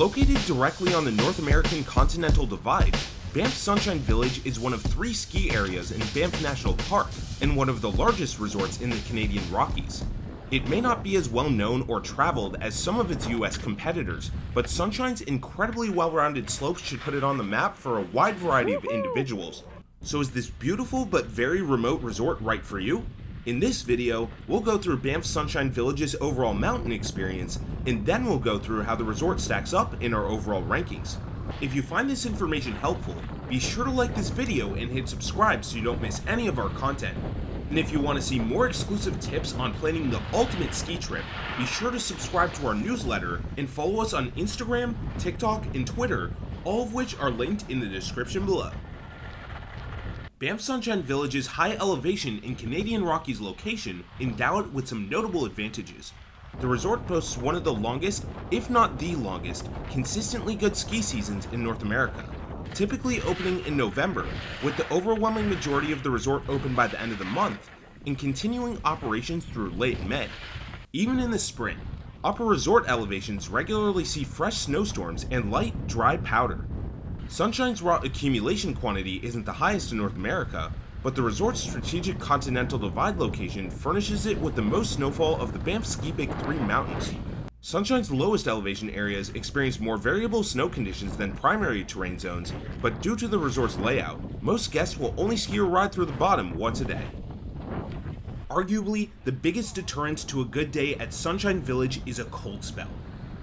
Located directly on the North American Continental Divide, Banff Sunshine Village is one of three ski areas in Banff National Park and one of the largest resorts in the Canadian Rockies. It may not be as well known or traveled as some of its US competitors, but Sunshine's incredibly well-rounded slopes should put it on the map for a wide variety of individuals. So is this beautiful but very remote resort right for you? In this video, we'll go through Banff Sunshine Village's overall mountain experience, and then we'll go through how the resort stacks up in our overall rankings. If you find this information helpful, be sure to like this video and hit subscribe so you don't miss any of our content. And if you want to see more exclusive tips on planning the ultimate ski trip, be sure to subscribe to our newsletter and follow us on Instagram, TikTok, and Twitter, all of which are linked in the description below. Banff Sunshine Village's high elevation and Canadian Rockies location endow it with some notable advantages. The resort boasts one of the longest, if not the longest, consistently good ski seasons in North America. Typically opening in November, with the overwhelming majority of the resort open by the end of the month, and continuing operations through late May. Even in the spring, upper resort elevations regularly see fresh snowstorms and light, dry powder. Sunshine's raw accumulation quantity isn't the highest in North America, but the resort's strategic Continental Divide location furnishes it with the most snowfall of the Banff Ski Big Three mountains. Sunshine's lowest elevation areas experience more variable snow conditions than primary terrain zones, but due to the resort's layout, most guests will only ski or ride through the bottom once a day. Arguably, the biggest deterrent to a good day at Sunshine Village is a cold spell.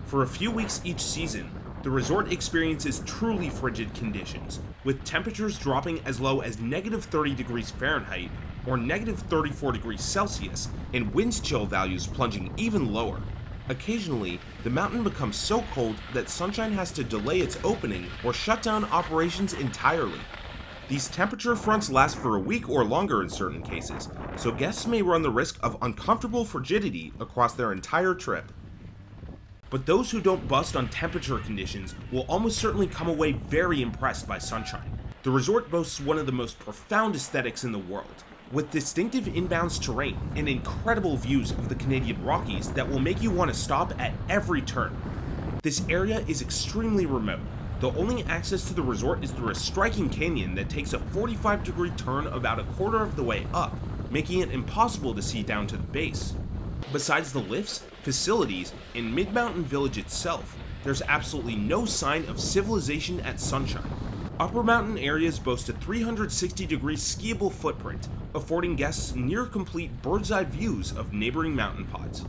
For a few weeks each season, the resort experiences truly frigid conditions, with temperatures dropping as low as -30°F or -34°C, and wind chill values plunging even lower. Occasionally, the mountain becomes so cold that Sunshine has to delay its opening or shut down operations entirely. These temperature fronts last for a week or longer in certain cases, so guests may run the risk of uncomfortable frigidity across their entire trip. But those who don't bust on temperature conditions will almost certainly come away very impressed by Sunshine. The resort boasts one of the most profound aesthetics in the world, with distinctive inbounds terrain and incredible views of the Canadian Rockies that will make you want to stop at every turn. This area is extremely remote. The only access to the resort is through a striking canyon that takes a 45-degree turn about a quarter of the way up, making it impossible to see down to the base. Besides the lifts, facilities, and Mid-Mountain Village itself, there's absolutely no sign of civilization at Sunshine. Upper mountain areas boast a 360-degree skiable footprint, affording guests near-complete bird's-eye views of neighboring mountain pods.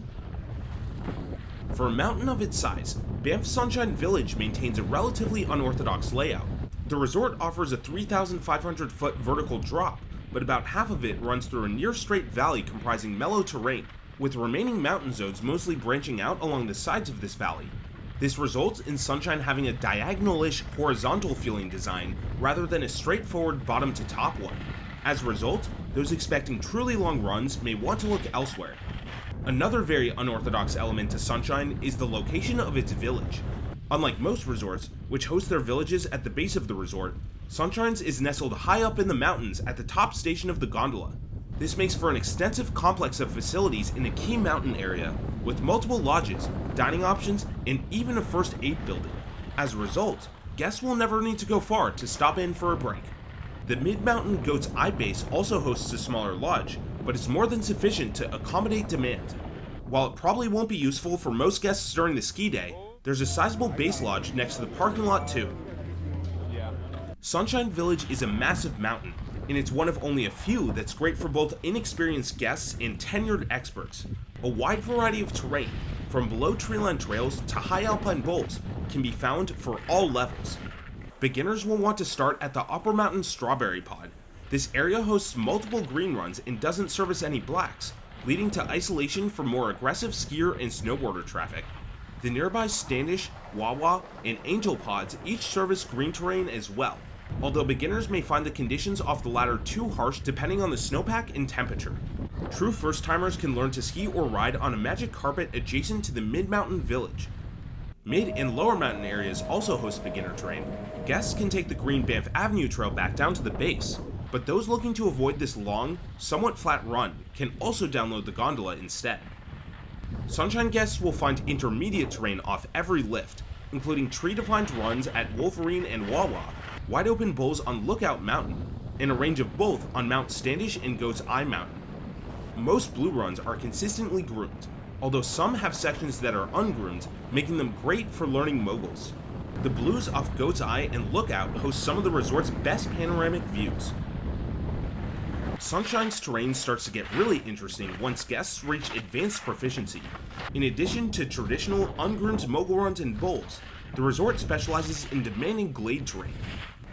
For a mountain of its size, Banff Sunshine Village maintains a relatively unorthodox layout. The resort offers a 3,500-foot vertical drop, but about half of it runs through a near-straight valley comprising mellow terrain, with remaining mountain zones mostly branching out along the sides of this valley. This results in Sunshine having a diagonal-ish horizontal-feeling design rather than a straightforward bottom-to-top one. As a result, those expecting truly long runs may want to look elsewhere. Another very unorthodox element to Sunshine is the location of its village. Unlike most resorts, which host their villages at the base of the resort, Sunshine's is nestled high up in the mountains at the top station of the gondola. This makes for an extensive complex of facilities in a key mountain area, with multiple lodges, dining options, and even a first aid building. As a result, guests will never need to go far to stop in for a break. The mid-mountain Goat's Eye Base also hosts a smaller lodge, but it's more than sufficient to accommodate demand. While it probably won't be useful for most guests during the ski day, there's a sizable base lodge next to the parking lot too. Sunshine Village is a massive mountain, and it's one of only a few that's great for both inexperienced guests and tenured experts. A wide variety of terrain, from below treeline trails to high alpine bolts, can be found for all levels. Beginners will want to start at the upper mountain Strawberry Pod. This area hosts multiple green runs and doesn't service any blacks, leading to isolation from more aggressive skier and snowboarder traffic. The nearby Standish, Wawa, and Angel Pods each service green terrain as well, although beginners may find the conditions off the latter too harsh depending on the snowpack and temperature. True first-timers can learn to ski or ride on a magic carpet adjacent to the Mid-Mountain Village. Mid and lower mountain areas also host beginner terrain. Guests can take the green Banff Avenue trail back down to the base, but those looking to avoid this long, somewhat flat run can also download the gondola instead. Sunshine guests will find intermediate terrain off every lift, including tree-defined runs at Wolverine and Wawa, wide-open bowls on Lookout Mountain, and a range of both on Mount Standish and Goat's Eye Mountain. Most blue runs are consistently groomed, although some have sections that are ungroomed, making them great for learning moguls. The blues off Goat's Eye and Lookout host some of the resort's best panoramic views. Sunshine's terrain starts to get really interesting once guests reach advanced proficiency. In addition to traditional ungroomed mogul runs and bowls, the resort specializes in demanding glade terrain.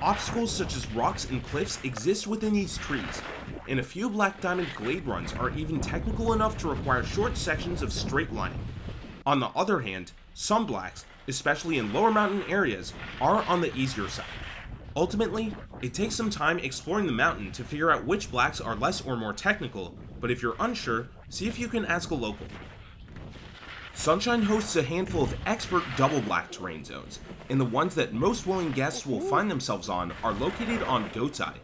Obstacles such as rocks and cliffs exist within these trees, and a few black diamond glade runs are even technical enough to require short sections of straight lining. On the other hand, some blacks, especially in lower mountain areas, are on the easier side. Ultimately, it takes some time exploring the mountain to figure out which blacks are less or more technical, but if you're unsure, see if you can ask a local. Sunshine hosts a handful of expert double black terrain zones, and the ones that most willing guests will find themselves on are located on Goat's Eye.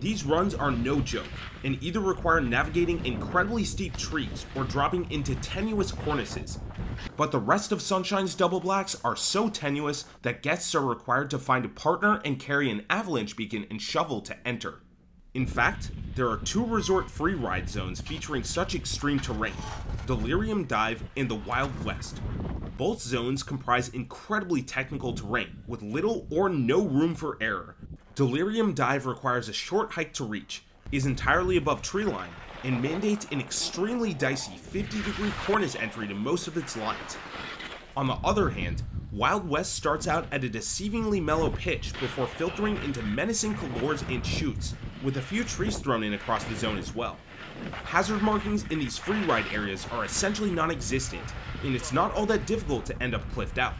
These runs are no joke, and either require navigating incredibly steep trees or dropping into tenuous cornices. But the rest of Sunshine's double blacks are so tenuous that guests are required to find a partner and carry an avalanche beacon and shovel to enter. In fact, there are two resort free ride zones featuring such extreme terrain, Delirium Dive and the Wild West. Both zones comprise incredibly technical terrain with little or no room for error. Delirium Dive requires a short hike to reach, is entirely above treeline, and mandates an extremely dicey 50-degree cornice entry to most of its lines. On the other hand, Wild West starts out at a deceivingly mellow pitch before filtering into menacing couloirs and chutes, with a few trees thrown in across the zone as well. Hazard markings in these free ride areas are essentially non-existent, and it's not all that difficult to end up cliffed out.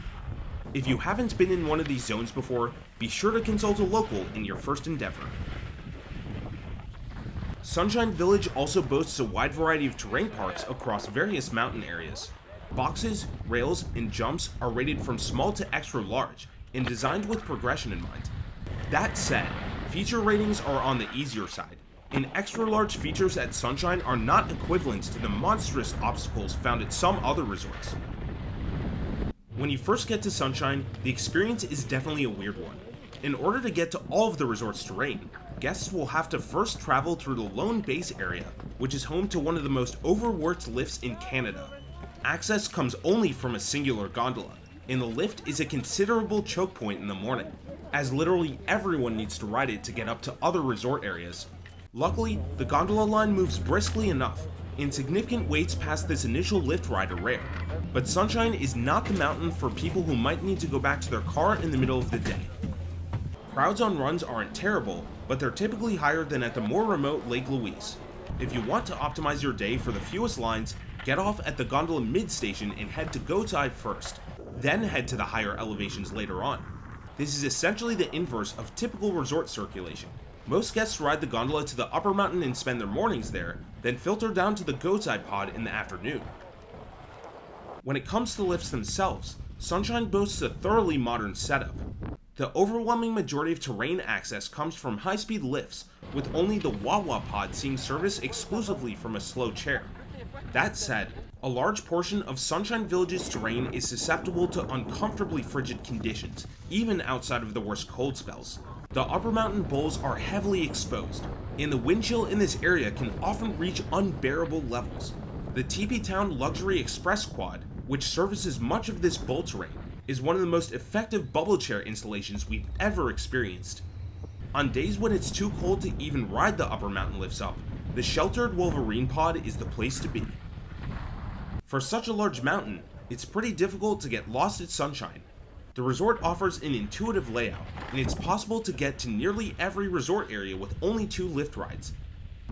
If you haven't been in one of these zones before, be sure to consult a local in your first endeavor. Sunshine Village also boasts a wide variety of terrain parks across various mountain areas. Boxes, rails, and jumps are rated from small to extra large and designed with progression in mind. That said, feature ratings are on the easier side, and extra large features at Sunshine are not equivalent to the monstrous obstacles found at some other resorts. When you first get to Sunshine, the experience is definitely a weird one. In order to get to all of the resort's terrain, guests will have to first travel through the Lone Base area, which is home to one of the most overworked lifts in Canada. Access comes only from a singular gondola, and the lift is a considerable choke point in the morning, as literally everyone needs to ride it to get up to other resort areas. Luckily, the gondola line moves briskly enough, and significant waits past this initial lift ride are rare. But Sunshine is not the mountain for people who might need to go back to their car in the middle of the day. Crowds on runs aren't terrible, but they're typically higher than at the more remote Lake Louise. If you want to optimize your day for the fewest lines, get off at the gondola mid-station and head to Goat's Eye first, then head to the higher elevations later on. This is essentially the inverse of typical resort circulation. Most guests ride the gondola to the upper mountain and spend their mornings there, then filter down to the Goat's Eye pod in the afternoon. When it comes to lifts themselves, Sunshine boasts a thoroughly modern setup. The overwhelming majority of terrain access comes from high-speed lifts, with only the Wawa pod seeing service exclusively from a slow chair. That said, a large portion of Sunshine Village's terrain is susceptible to uncomfortably frigid conditions, even outside of the worst cold spells. The upper mountain bowls are heavily exposed, and the wind chill in this area can often reach unbearable levels. The Teepee Town Luxury Express Quad, which services much of this bowl terrain, is one of the most effective bubble chair installations we've ever experienced. On days when it's too cold to even ride the upper mountain lifts up, the sheltered Wolverine pod is the place to be. For such a large mountain, it's pretty difficult to get lost at Sunshine. The resort offers an intuitive layout, and it's possible to get to nearly every resort area with only 2 lift rides.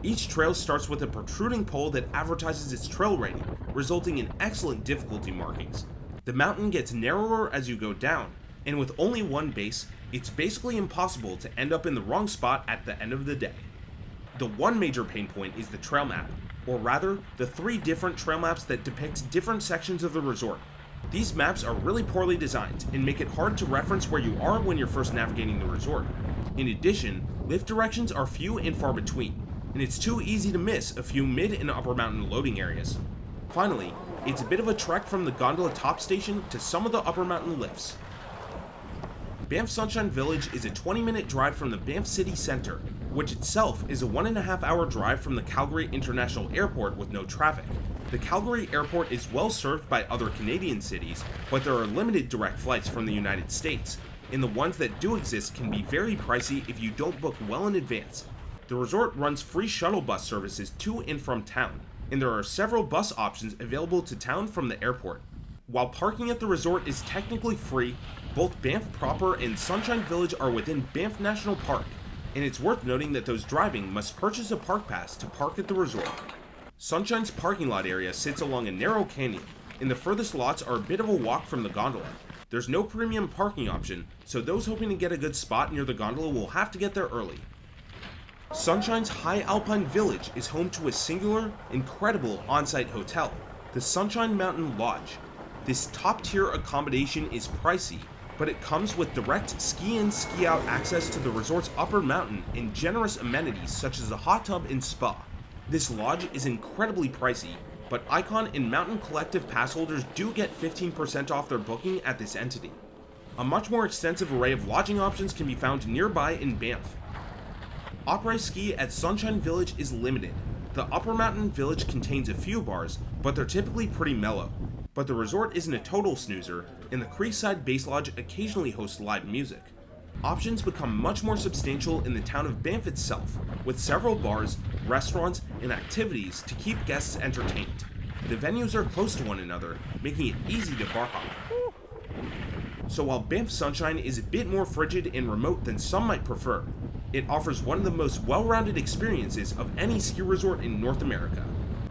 Each trail starts with a protruding pole that advertises its trail rating, resulting in excellent difficulty markings. The mountain gets narrower as you go down, and with only one base, it's basically impossible to end up in the wrong spot at the end of the day. The one major pain point is the trail map, or rather, the 3 different trail maps that depict different sections of the resort. These maps are really poorly designed and make it hard to reference where you are when you're first navigating the resort. In addition, lift directions are few and far between, and it's too easy to miss a few mid and upper mountain loading areas. Finally, it's a bit of a trek from the gondola top station to some of the upper mountain lifts, Banff Sunshine Village is a 20-minute drive from the Banff City Centre, which itself is a 1.5-hour drive from the Calgary International Airport with no traffic. The Calgary Airport is well served by other Canadian cities, but there are limited direct flights from the United States, and the ones that do exist can be very pricey if you don't book well in advance. The resort runs free shuttle bus services to and from town, and there are several bus options available to town from the airport. While parking at the resort is technically free, both Banff proper and Sunshine Village are within Banff National Park, and it's worth noting that those driving must purchase a park pass to park at the resort. Sunshine's parking lot area sits along a narrow canyon, and the furthest lots are a bit of a walk from the gondola. There's no premium parking option, so those hoping to get a good spot near the gondola will have to get there early. Sunshine's High Alpine Village is home to a singular, incredible on-site hotel, the Sunshine Mountain Lodge. This top-tier accommodation is pricey, but it comes with direct ski-in, ski-out access to the resort's upper mountain and generous amenities such as a hot tub and spa. This lodge is incredibly pricey, but Icon and Mountain Collective pass holders do get 15% off their booking at this entity. A much more extensive array of lodging options can be found nearby in Banff. Après-ski at Sunshine Village is limited. The Upper Mountain Village contains a few bars, but they're typically pretty mellow. But the resort isn't a total snoozer, and the Creekside Base Lodge occasionally hosts live music. Options become much more substantial in the town of Banff itself, with several bars, restaurants, and activities to keep guests entertained. The venues are close to one another, making it easy to bar hop. So while Banff Sunshine is a bit more frigid and remote than some might prefer, it offers one of the most well-rounded experiences of any ski resort in North America.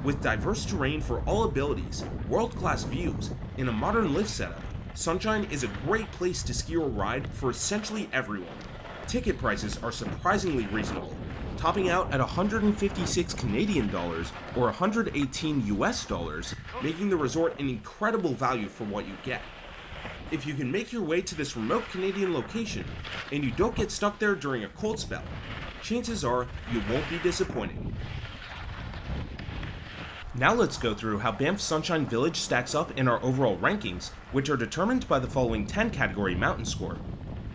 With diverse terrain for all abilities, world-class views, and a modern lift setup, Sunshine is a great place to ski or ride for essentially everyone. Ticket prices are surprisingly reasonable, topping out at 156 Canadian dollars or 118 US dollars, making the resort an incredible value for what you get. If you can make your way to this remote Canadian location, and you don't get stuck there during a cold spell, chances are you won't be disappointed. Now let's go through how Banff Sunshine Village stacks up in our overall rankings, which are determined by the following 10 category mountain score.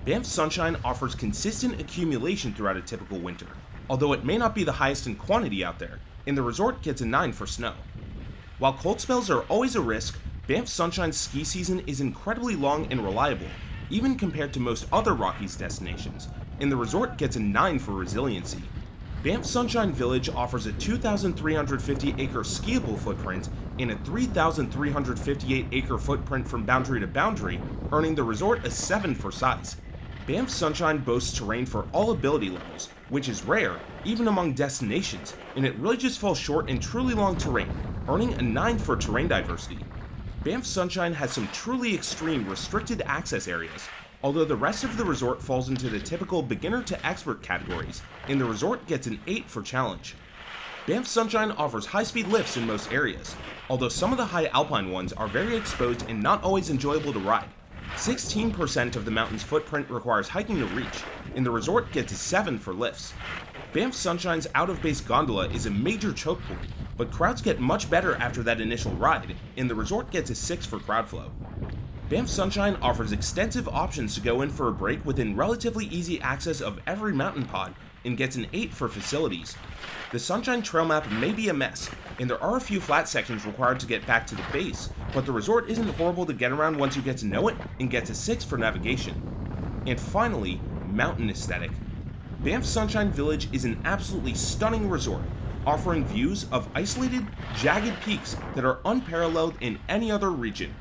Banff Sunshine offers consistent accumulation throughout a typical winter, although it may not be the highest in quantity out there, and the resort gets a 9 for snow. While cold spells are always a risk, Banff Sunshine's ski season is incredibly long and reliable, even compared to most other Rockies destinations, and the resort gets a 9 for resiliency. Banff Sunshine Village offers a 2,350-acre skiable footprint and a 3,358-acre footprint from boundary to boundary, earning the resort a 7 for size. Banff Sunshine boasts terrain for all ability levels, which is rare, even among destinations, and it really just falls short in truly long terrain, earning a 9 for terrain diversity. Banff Sunshine has some truly extreme restricted access areas, although the rest of the resort falls into the typical beginner to expert categories, and the resort gets an 8 for challenge. Banff Sunshine offers high-speed lifts in most areas, although some of the high alpine ones are very exposed and not always enjoyable to ride. 16% of the mountain's footprint requires hiking to reach, and the resort gets a 7 for lifts. Banff Sunshine's out-of-base gondola is a major choke point, but crowds get much better after that initial ride, and the resort gets a 6 for crowd flow. Banff Sunshine offers extensive options to go in for a break within relatively easy access of every mountain pod, and gets an 8 for facilities. The Sunshine Trail map may be a mess, and there are a few flat sections required to get back to the base, but the resort isn't horrible to get around once you get to know it, and gets a 6 for navigation. And finally, mountain aesthetic. Banff Sunshine Village is an absolutely stunning resort, offering views of isolated, jagged peaks that are unparalleled in any other region.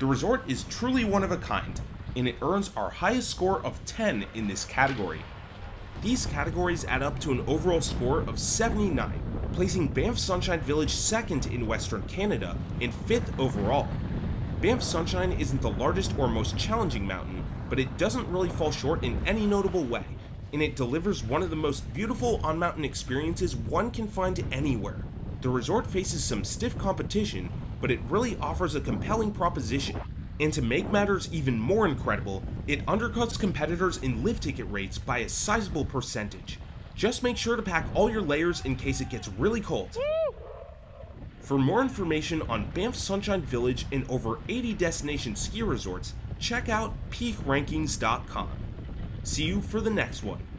The resort is truly one of a kind, and it earns our highest score of 10 in this category. These categories add up to an overall score of 79, placing Banff Sunshine Village second in Western Canada and 5th overall. Banff Sunshine isn't the largest or most challenging mountain, but it doesn't really fall short in any notable way, and it delivers one of the most beautiful on-mountain experiences one can find anywhere. The resort faces some stiff competition, but it really offers a compelling proposition. And to make matters even more incredible, it undercuts competitors in lift ticket rates by a sizable percentage. Just make sure to pack all your layers in case it gets really cold. For more information on Banff Sunshine Village and over 80 destination ski resorts, check out peakrankings.com. See you for the next one.